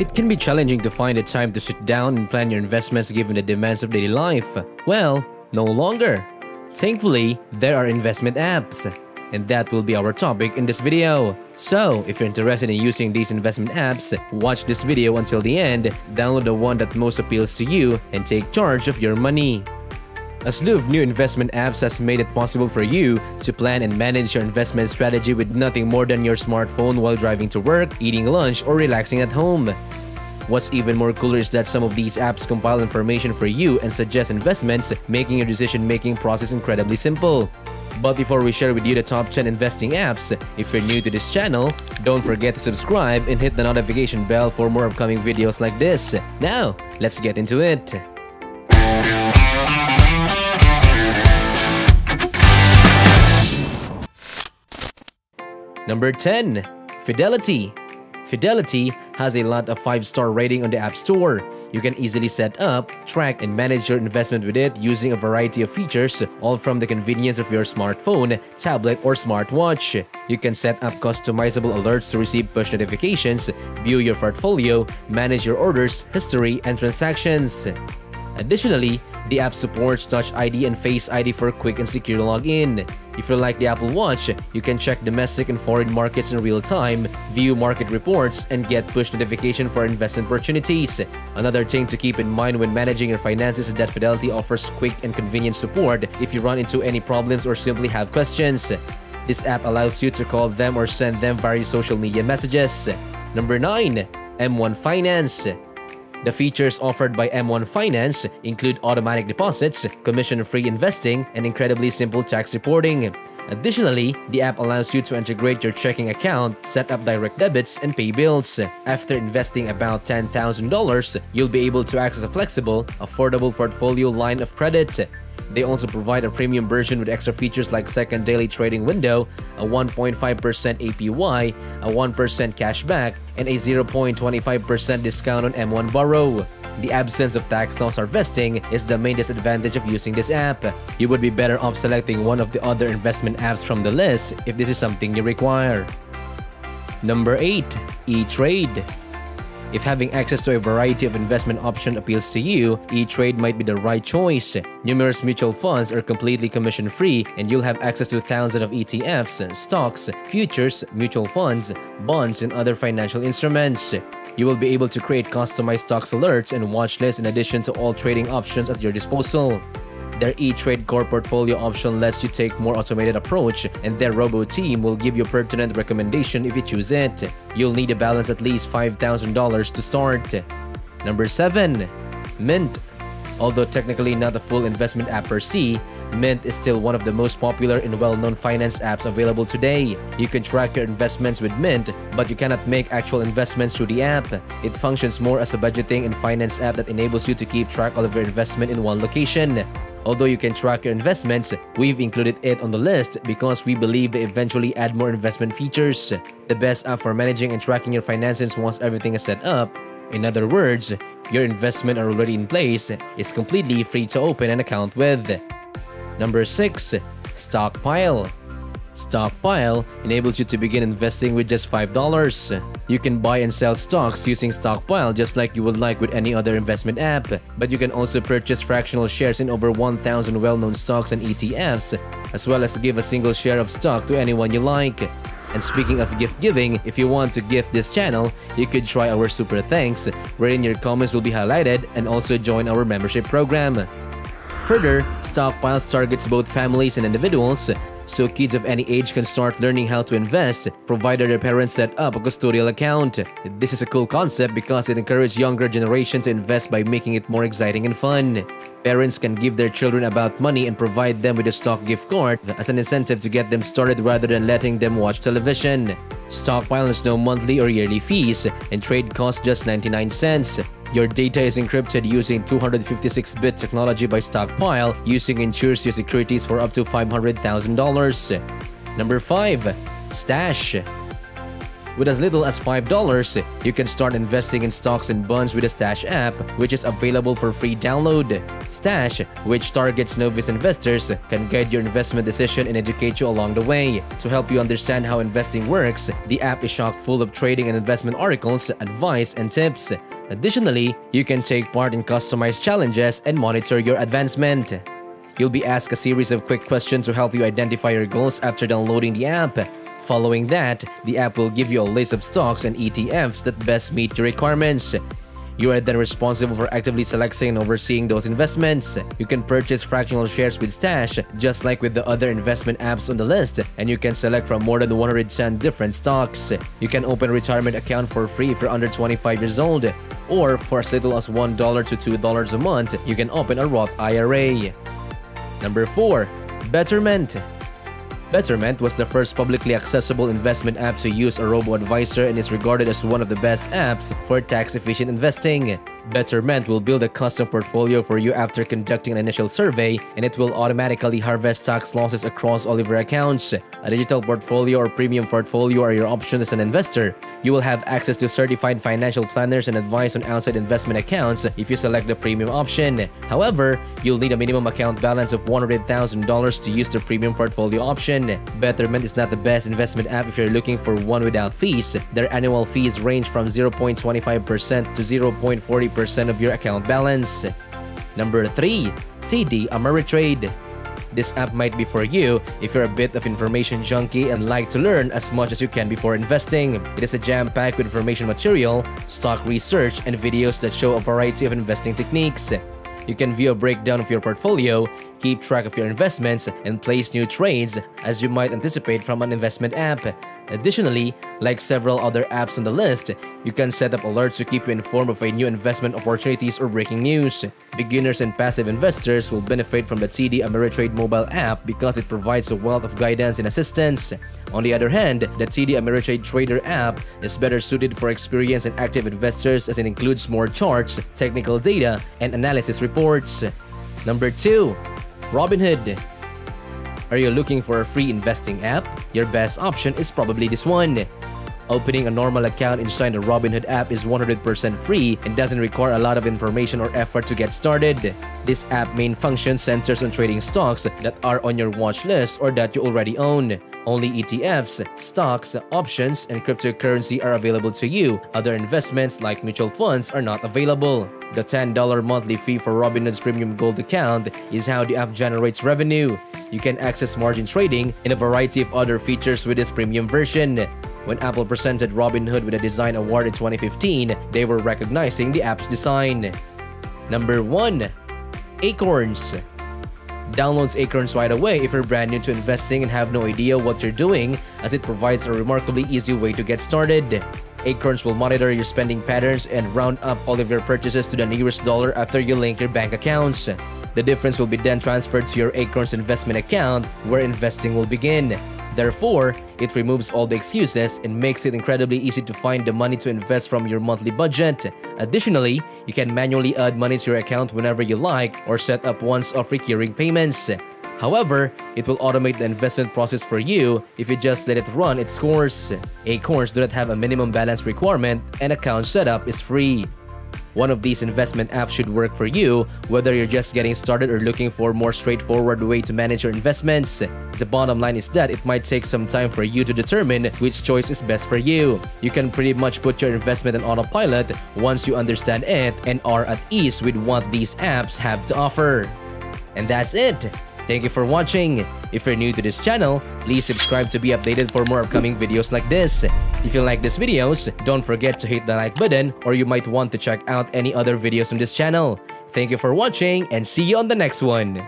It can be challenging to find a time to sit down and plan your investments given the demands of daily life. Well, no longer. Thankfully, there are investment apps, and that will be our topic in this video. So, if you're interested in using these investment apps, watch this video until the end, download the one that most appeals to you, and take charge of your money. A slew of new investment apps has made it possible for you to plan and manage your investment strategy with nothing more than your smartphone while driving to work, eating lunch, or relaxing at home. What's even more cooler is that some of these apps compile information for you and suggest investments, making your decision-making process incredibly simple. But before we share with you the top 10 investing apps, if you're new to this channel, don't forget to subscribe and hit the notification bell for more upcoming videos like this. Now, let's get into it. Number 10. Fidelity. Fidelity has a lot of 5-star rating on the App Store. You can easily set up, track, and manage your investment with it using a variety of features, all from the convenience of your smartphone, tablet, or smartwatch. You can set up customizable alerts to receive push notifications, view your portfolio, manage your orders, history, and transactions. Additionally, the app supports Touch ID and Face ID for quick and secure login. If you like the Apple Watch, you can check domestic and foreign markets in real time, view market reports, and get push notification for investment opportunities. Another thing to keep in mind when managing your finances is that Fidelity offers quick and convenient support if you run into any problems or simply have questions. This app allows you to call them or send them various social media messages. Number 9. M1 Finance. The features offered by M1 Finance include automatic deposits, commission-free investing, and incredibly simple tax reporting. Additionally, the app allows you to integrate your checking account, set up direct debits, and pay bills. After investing about $10,000, you'll be able to access a flexible, affordable portfolio line of credit. They also provide a premium version with extra features like second daily trading window, a 1.5% APY, a 1% cashback, and a 0.25% discount on M1 Borrow. The absence of tax loss harvesting is the main disadvantage of using this app. You would be better off selecting one of the other investment apps from the list if this is something you require. Number 8. E-Trade. If having access to a variety of investment options appeals to you, E-Trade might be the right choice. Numerous mutual funds are completely commission-free, and you'll have access to thousands of ETFs, stocks, futures, mutual funds, bonds, and other financial instruments. You will be able to create customized stocks alerts and watch lists in addition to all trading options at your disposal. Their E-Trade Core Portfolio option lets you take more automated approach, and their Robo team will give you pertinent recommendation if you choose it. You'll need a balance at least $5,000 to start. Number 7. Mint. Although technically not a full investment app per se, Mint is still one of the most popular and well-known finance apps available today. You can track your investments with Mint, but you cannot make actual investments through the app. It functions more as a budgeting and finance app that enables you to keep track of your investment in one location. Although you can track your investments, we've included it on the list because we believe they eventually add more investment features. The best app for managing and tracking your finances once everything is set up. In other words, your investments are already in place, it's completely free to open an account with. Number 6. Stockpile. Stockpile enables you to begin investing with just $5. You can buy and sell stocks using Stockpile just like you would like with any other investment app, but you can also purchase fractional shares in over 1,000 well-known stocks and ETFs, as well as give a single share of stock to anyone you like. And speaking of gift giving, if you want to gift this channel, you could try our Super Thanks, wherein your comments will be highlighted, and also join our membership program. Further, Stockpile targets both families and individuals, so kids of any age can start learning how to invest, provided their parents set up a custodial account. This is a cool concept because it encourages younger generation to invest by making it more exciting and fun. Parents can give their children about money and provide them with a stock gift card as an incentive to get them started rather than letting them watch television. Stockpile has no monthly or yearly fees, and trade costs just 99 cents. Your data is encrypted using 256-bit technology by Stockpile, using insures your securities for up to $500,000. Number 5. Stash. With as little as $5, you can start investing in stocks and bonds with the Stash app, which is available for free download. Stash, which targets novice investors, can guide your investment decision and educate you along the way. To help you understand how investing works, the app is chock full of trading and investment articles, advice, and tips. Additionally, you can take part in customized challenges and monitor your advancement. You'll be asked a series of quick questions to help you identify your goals after downloading the app. Following that, the app will give you a list of stocks and ETFs that best meet your requirements. You are then responsible for actively selecting and overseeing those investments. You can purchase fractional shares with Stash, just like with the other investment apps on the list, and you can select from more than 110 different stocks. You can open a retirement account for free if you're under 25 years old, or for as little as $1 to $2 a month, you can open a Roth IRA. Number 4. Betterment. Betterment was the first publicly accessible investment app to use a robo-advisor and is regarded as one of the best apps for tax-efficient investing. Betterment will build a custom portfolio for you after conducting an initial survey, and it will automatically harvest tax losses across all of your accounts. A digital portfolio or premium portfolio are your options as an investor. You will have access to certified financial planners and advice on outside investment accounts if you select the premium option. However, you'll need a minimum account balance of $100,000 to use the premium portfolio option. Betterment is not the best investment app if you're looking for one without fees. Their annual fees range from 0.25% to 0.40% of your account balance. Number 3. TD Ameritrade. This app might be for you if you're a bit of information junkie and like to learn as much as you can before investing. It is a jam-packed with information material, stock research, and videos that show a variety of investing techniques. You can view a breakdown of your portfolio, keep track of your investments, and place new trades as you might anticipate from an investment app. Additionally, like several other apps on the list, you can set up alerts to keep you informed of new investment opportunities or breaking news. Beginners and passive investors will benefit from the TD Ameritrade mobile app because it provides a wealth of guidance and assistance. On the other hand, the TD Ameritrade Trader app is better suited for experienced and active investors as it includes more charts, technical data, and analysis reports. Number 2. Robinhood. Are you looking for a free investing app? Your best option is probably this one. Opening a normal account inside the Robinhood app is 100% free and doesn't require a lot of information or effort to get started. This app's main function centers on trading stocks that are on your watch list or that you already own. Only ETFs, stocks, options, and cryptocurrency are available to you. Other investments like mutual funds are not available. The $10 monthly fee for Robinhood's Premium Gold account is how the app generates revenue. You can access margin trading and a variety of other features with this premium version. When Apple presented Robinhood with a design award in 2015, they were recognizing the app's design. Number 1. Acorns. Download Acorns right away if you're brand new to investing and have no idea what you're doing, as it provides a remarkably easy way to get started. Acorns will monitor your spending patterns and round up all of your purchases to the nearest dollar after you link your bank accounts. The difference will be then transferred to your Acorns investment account, where investing will begin. Therefore, it removes all the excuses and makes it incredibly easy to find the money to invest from your monthly budget. Additionally, you can manually add money to your account whenever you like or set up once-off recurring payments. However, it will automate the investment process for you if you just let it run its course. Acorns do not have a minimum balance requirement and account setup is free. One of these investment apps should work for you, whether you're just getting started or looking for a more straightforward way to manage your investments. The bottom line is that it might take some time for you to determine which choice is best for you. You can pretty much put your investment on autopilot once you understand it and are at ease with what these apps have to offer. And that's it! Thank you for watching. If you're new to this channel, please subscribe to be updated for more upcoming videos like this. If you like these videos, don't forget to hit the like button, or you might want to check out any other videos on this channel. Thank you for watching and see you on the next one.